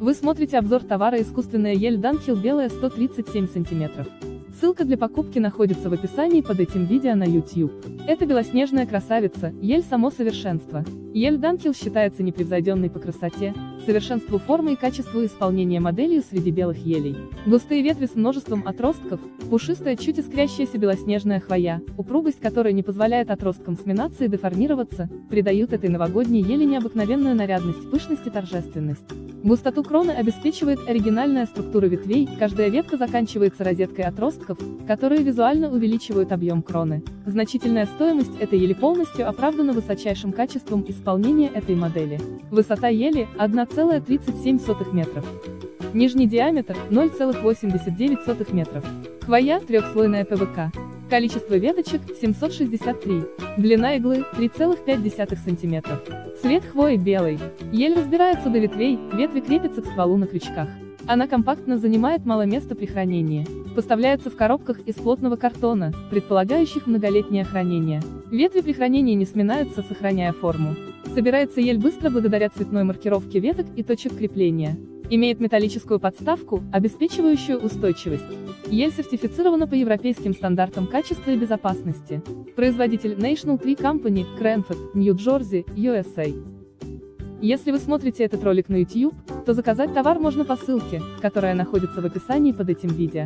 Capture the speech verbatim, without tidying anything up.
Вы смотрите обзор товара искусственная ель Данкил белая сто тридцать семь сантиметров. Ссылка для покупки находится в описании под этим видео на YouTube. Это белоснежная красавица, ель само совершенство. Ель Данкил считается непревзойденной по красоте, совершенству формы и качеству исполнения моделью среди белых елей. Густые ветви с множеством отростков, пушистая чуть искрящаяся белоснежная хвоя, упругость которой не позволяет отросткам сминаться и деформироваться, придают этой новогодней еле необыкновенную нарядность, пышность и торжественность. Густоту кроны обеспечивает оригинальная структура ветвей, каждая ветка заканчивается розеткой отростков, которые визуально увеличивают объем кроны. Значительная стоимость этой ели полностью оправдана высочайшим качеством исполнения этой модели. Высота ели – одна целая тридцать семь сотых метров. Нижний диаметр – ноль целых восемьдесят девять сотых метров. Хвоя – трехслойная ПВК. Количество веточек – семьсот шестьдесят три. Длина иглы – три целых пять десятых сантиметра. Цвет хвои белый. Ель разбирается до ветвей, ветви крепятся к стволу на крючках. Она компактно занимает мало места при хранении. Поставляется в коробках из плотного картона, предполагающих многолетнее хранение. Ветви при хранении не сминаются, сохраняя форму. Собирается ель быстро благодаря цветной маркировке веток и точек крепления. Имеет металлическую подставку, обеспечивающую устойчивость. Ель сертифицирована по европейским стандартам качества и безопасности. Производитель National Tree Company, Cranford, New Jersey, ю эс эй. Если вы смотрите этот ролик на YouTube, то заказать товар можно по ссылке, которая находится в описании под этим видео.